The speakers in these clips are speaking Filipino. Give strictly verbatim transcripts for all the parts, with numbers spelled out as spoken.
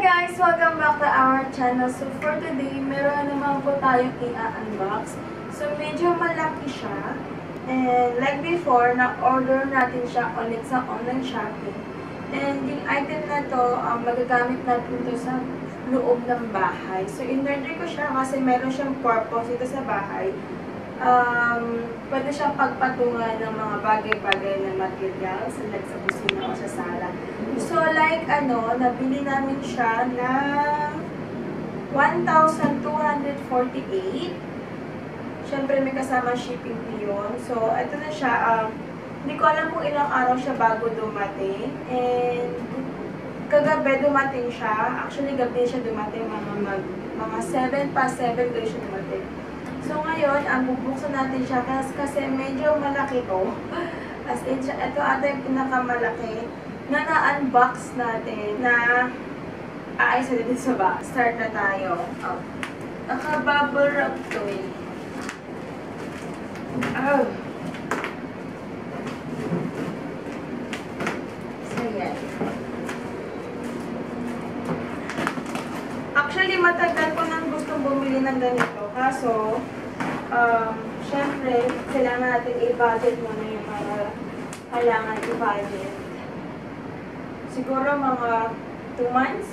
Hello guys! Welcome back to our channel. So for today, meron naman po tayong i-unbox. So medyo malaki siya. And like before, na-order natin siya ulit sa online shopping. And yung item na to, um, magagamit natin ito sa loob ng bahay. So in-order ko siya kasi meron siyang purpose ito sa bahay. Um, pwede siyang pagpatungan ng mga bagay-bagay na materials like sa kusina o sa sala. So like ano, nabili namin siya na one thousand two hundred forty-eight. Siyempre may kasama shipping yun. So ito na siya. Um, hindi ko alam kung ilang araw siya bago dumating. And kagabi dumating siya. Actually gabi siya dumating. Mga, mga seven past seven gabi siya dumating. So ngayon, ang bubuksan natin siya kasi medyo malaki to. As in, ito ata yung pinakamalaki na na-unbox natin na aayos na din sa box. Start na tayo. Oh. Naka-bubble wrap to eh. Oh. So yan. Actually, matagal ko nang gustong bumili ng ganito. Kaso, um, syempre, kailangan natin i-budget muna yung mga kailangan i-budget. Siguro mga two months,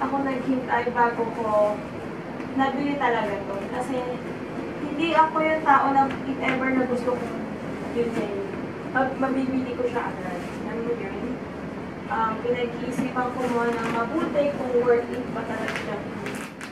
ako naghintay bago ko nabili talaga to. Kasi, hindi ako yung tao na if ever na gusto kong bilhin. Mabibili ko siya agad. Alam mo yun? Um, pinag-iisipan ko muna ng mabuti kung worth it ba talaga siya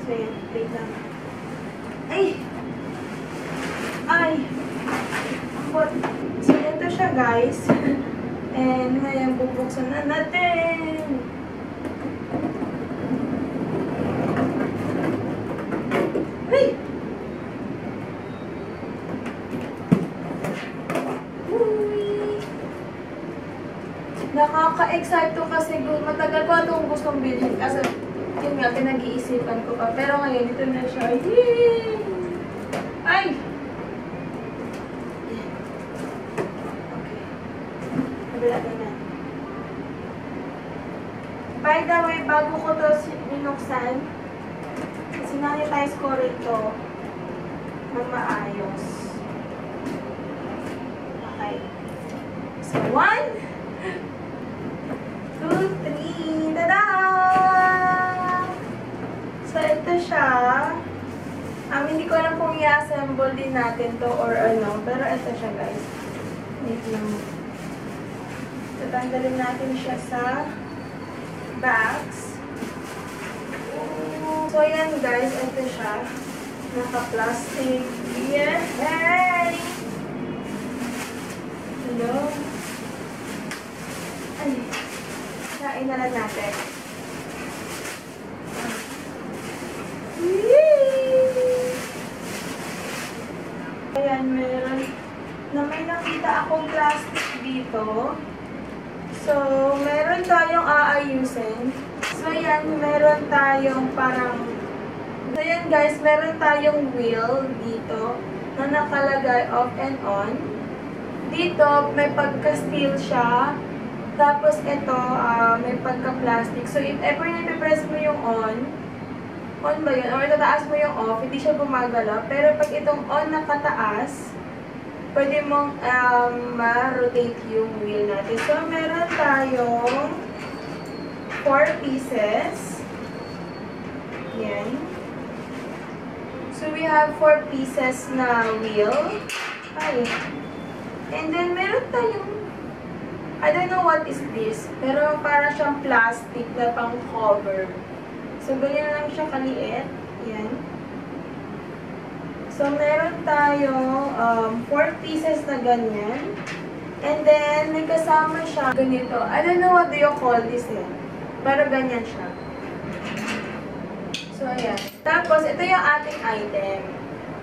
So, yan. Wait lang. Ay! Ay! But, so, ito siya, guys. And, ngayon, bubuksan na natin! Ay! Nakaka-excite to kasi matagal ko itong gustong bilhin. Kasi, yun nga, pinag-iisipan ko pa. Pero ngayon, ito na siya. Yay! Ay! Okay. Nabilagay na. By the way, bago ko ito minuksan, sinanitize ko rito ng maayos. Okay. So, one, two, three, ta-da! So, ito siya. Um, hindi ko alam kung i-assemble din natin to or ano. Pero ito siya, guys. Wait lang. Tatanggalin natin siya sa bags. So, yan, guys. Ito siya. Naka-plastic. Yes! Hey! Hello? Ay. Kain na lang natin. Yee! Meron na may nakita akong plastic dito. So, meron tayong aayusin. So, yan, meron tayong parang... So, yan guys, meron tayong wheel dito na nakalagay off and on. Dito, may pagka-steel siya. Tapos, ito, uh, may pagka-plastic. So, if ever na-press mo yung on, on ba yun? O tataas mo yung off, hindi siya gumagalaw. Pero pag itong on na kataas, pwede mong um, ma-rotate yung wheel natin. So, meron tayong four pieces. Yan. So, we have four pieces na wheel. Ay. And then, meron tayong, I don't know what is this, pero para siyang plastic na pang cover. So, ganyan lang siya kaliit. Ayan. So, meron tayong um, four pieces na ganyan. And then, may kasama siya ganito. I don't know what do you call this eh. Pero ganyan siya. So, ayan. Tapos, ito yung ating item.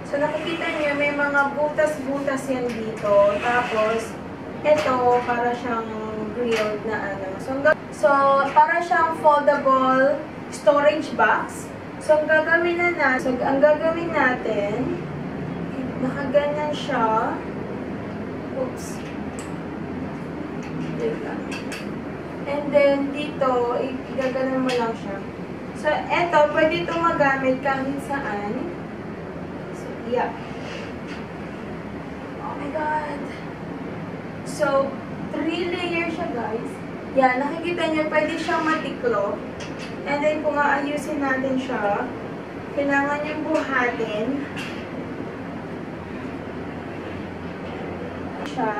So, nakikita niyo, may mga butas-butas yan dito. Tapos, ito, para siyang grilled na ano. So, so para siyang foldable storage box. So, ang gagawin na natin, so, ang gagawin natin, nakaganyan siya. Oops. Dito. And then, dito, igaganan mo lang siya. So, eto, pwede itong magamit kahit saan. So, yeah. Oh my God! So, three layer siya, guys. Yeah, nakikita niyo, pwede siyang matiklo. And then, kung aayusin natin siya, kailangan niyang buhatin siya.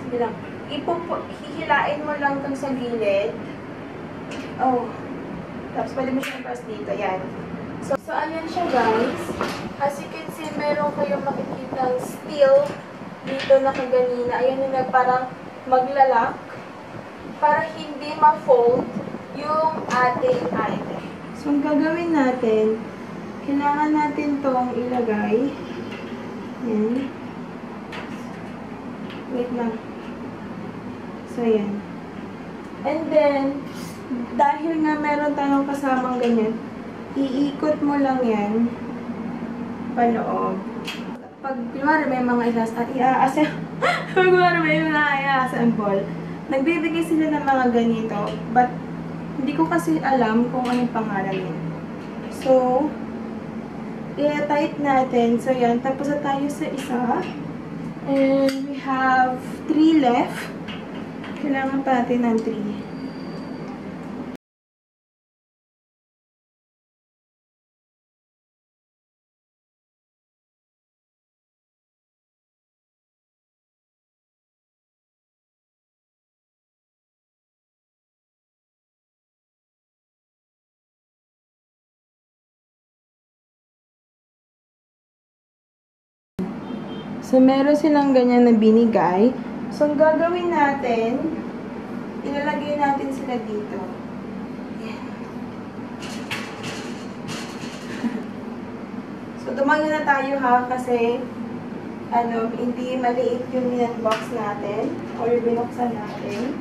Sige lang. Ipupo, hihilain mo lang itong sa gilid. Oh. Tapos, pwede mo siya i-press dito. Yan. So, so, ayan siya, guys. As you can see, meron kayong makikitang steel dito na kaganina. Ayan yung nagparang maglalak para hindi ma-fold yung ating item. So, ang gagawin natin, kailangan natin tong ilagay. Ayan. Wait lang. So, ayan. And then, dahil nga meron tayong kasamang ganyan, iikot mo lang yan paloob. Pag lumari may mga ilas at iaasan, pag lumari may mga iaasan ball, nagbibigay sila ng mga ganito, but hindi ko kasi alam kung anong pangalan yun. So, i-tight natin. So, yan. Tapos na tayo sa isa. And we have three left. Kailangan pa natin ng three. So, meron silang ganyan na binigay. So, ang gagawin natin, ilalagay natin sila dito. Ayan. So, tumayo na tayo ha, kasi ano, hindi maliit yung in-unbox natin or binuksan natin.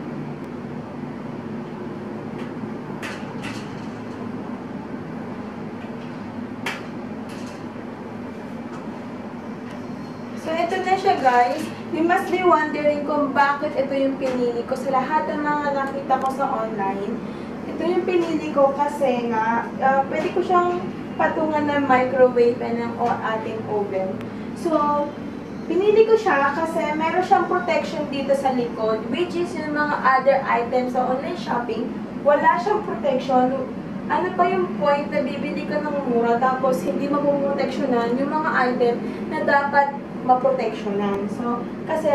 So, ito na siya, guys. You must be wondering kung bakit ito yung pinili ko. Sa lahat ng mga nakita ko sa online, ito yung pinili ko kasi nga, uh, pwede ko siyang patungan ng microwave and ng ating oven. So, pinili ko siya kasi meron siyang protection dito sa likod, which is yung mga other items sa online shopping, wala siyang protection. Ano pa yung point na bibili ka ng mura tapos hindi mapuproteksyonan yung mga item na dapat maproteksyonan. So, kasi,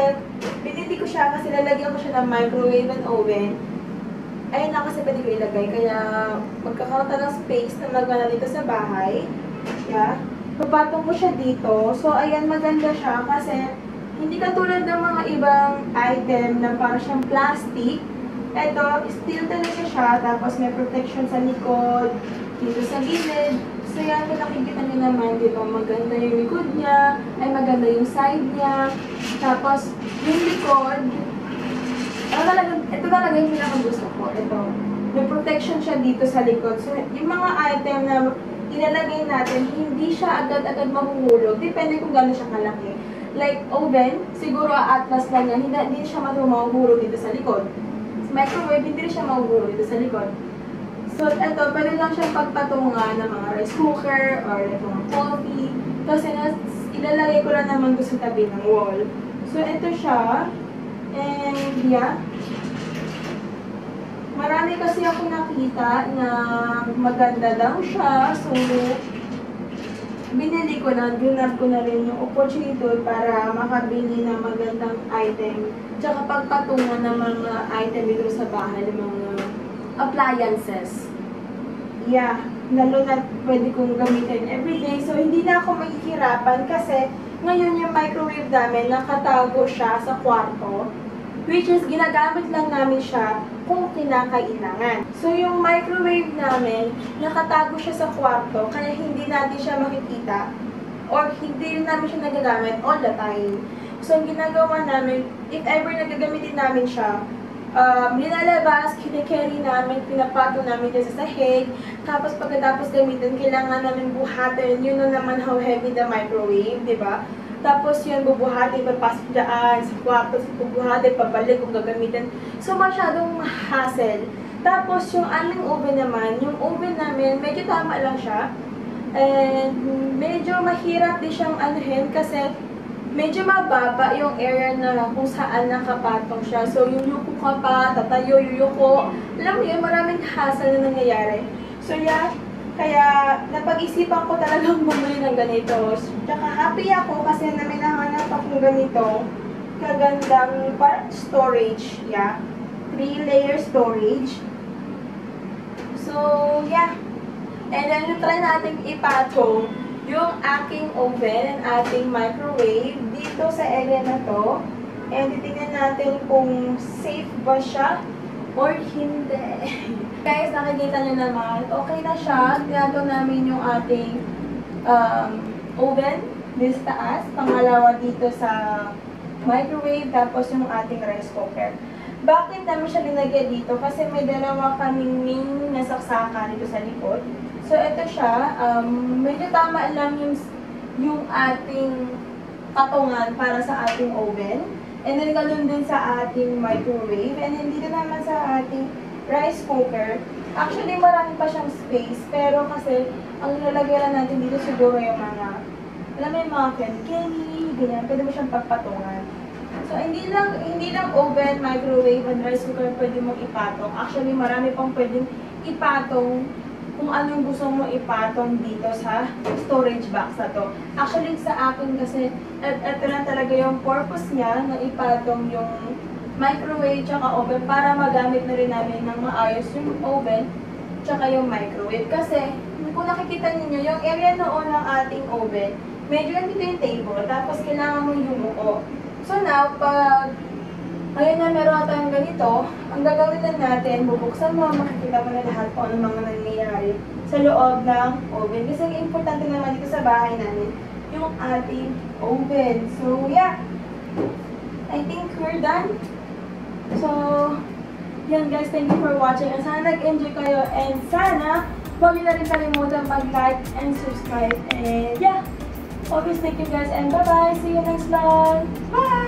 pinili ko siya kasi lalagyan ko siya ng microwave and oven. Ayun na kasi pwede ko ilagay. Kaya, magkakauta ng space na maganda dito sa bahay. Yeah. Papatong ko siya dito. So, ayan, maganda siya kasi hindi katulad ng mga ibang item na parang siyang plastic. Ito, steel talaga siya. Tapos, may protection sa likod, dito sa gilid. So, yan, kung nakikita nyo naman, di ba, maganda yung likod niya, ay maganda yung side niya. Tapos, yung likod, ano talaga, ito talaga yung pinakagusto ko. Ito, may protection siya dito sa likod. So, yung mga item na ilalagay natin, hindi siya agad-agad mahuhulog. Depende kung gano'n siya kalaki. Like, oven, siguro atlas lang yan, hindi, hindi siya mahuhulog dito sa likod. Sa microwave, hindi siya mahuhulog dito sa likod. So, eto, pwede lang siyang pagpatungan ng mga rice cooker or like mga coffee. Kasi nas, ilalagay ko lang naman doon sa tabi ng wall. So, eto siya. And, yeah. Marami kasi ako nakita na maganda daw siya. So, binili ko na, ginap ko na rin yung opportunity para makabili ng magandang item. Tsaka pagpatungan ng mga item dito sa bahay, ng mga appliances. Yeah, lalo na pwede kong gamitin everyday. So, hindi na ako maghihirapan kasi ngayon yung microwave namin nakatago siya sa kwarto, which is ginagamit lang namin siya kung kinakailangan. So yung microwave namin, nakatago siya sa kwarto kaya hindi natin siya makikita or hindi namin siya nagagamit all the time. So ang ginagawa namin, if ever nagagamitin namin siya, Um, nilalabas, kinikerry namin, pinapato namin dyan sa sahig. Tapos pagkatapos gamitin, kailangan namin buhatin. You know naman how heavy the microwave, di ba? Tapos yun, bubuhatin, papasok dyan sa kwarto, bubuhatin, pabalik kung gagamitin. So masyadong hassle. Tapos yung aming oven naman, yung oven namin, medyo tama lang siya. And medyo mahirap din siyang anuhin kasi medyo mababa yung area na kung saan nakapatong siya. So, yuyuko ka pa, tatayo, yuyuko. Alam mo yun, maraming hassle na nangyayari. So, yeah. Kaya, napag-isipan ko talagang bumili ng ganito. Tsaka, happy ako kasi na minahanap akong ganito. Kagandang parang storage, yeah. Three-layer storage. So, yeah. And then, try natin ipatong yung aking oven and ating microwave dito sa area na to. And titingnan natin kung safe ba siya or hindi. Guys, nakikita nyo naman, okay na siya. Tinato namin yung ating um, oven this taas, pangalawa dito sa microwave, tapos yung ating rice cooker. Bakit namin siya linagay dito? Kasi may dalawa kaming main nasaksakan dito sa likod. So, ito siya. Um, medyo tama lang yung, yung ating patungan para sa ating oven. And then, ganoon din sa ating microwave. And then, dito naman sa ating rice cooker. Actually, marami pa siyang space. Pero kasi, ang nalagyan natin dito siguro yung mga, alam mo yung mga kenkeni, ganyan. Pwede mo siyang pagpatungan. So, hindi lang, hindi lang oven, microwave, and rice cooker pwede mong ipatong. Actually, marami pang pwedeng ipatong kung anong gusto mo ipatong dito sa storage box na to. Actually, sa akin kasi, et eto na talaga yung purpose niya na ipatong yung microwave tsaka oven para magamit na rin namin ng maayos yung oven tsaka yung microwave. Kasi, kung nakikita ninyo, yung area noon ng ating oven, medyo nandito yung table, tapos kailangan mong yumuko. So now, pag ngayon na meron tayong ganito, ang gagawin natin, bubuksan mo, makikita mo na lahat kung ano mga nangyayari sa loob ng oven. Kasi ang importante naman dito sa bahay namin, yung ating oven. So yeah, I think we're done. So, yan guys, thank you for watching. And sana nag-enjoy kayo. And sana, huwag nyo na rin kalimutan mag-like and subscribe. And yeah. Always thank you guys and bye bye. See you next vlog. Bye.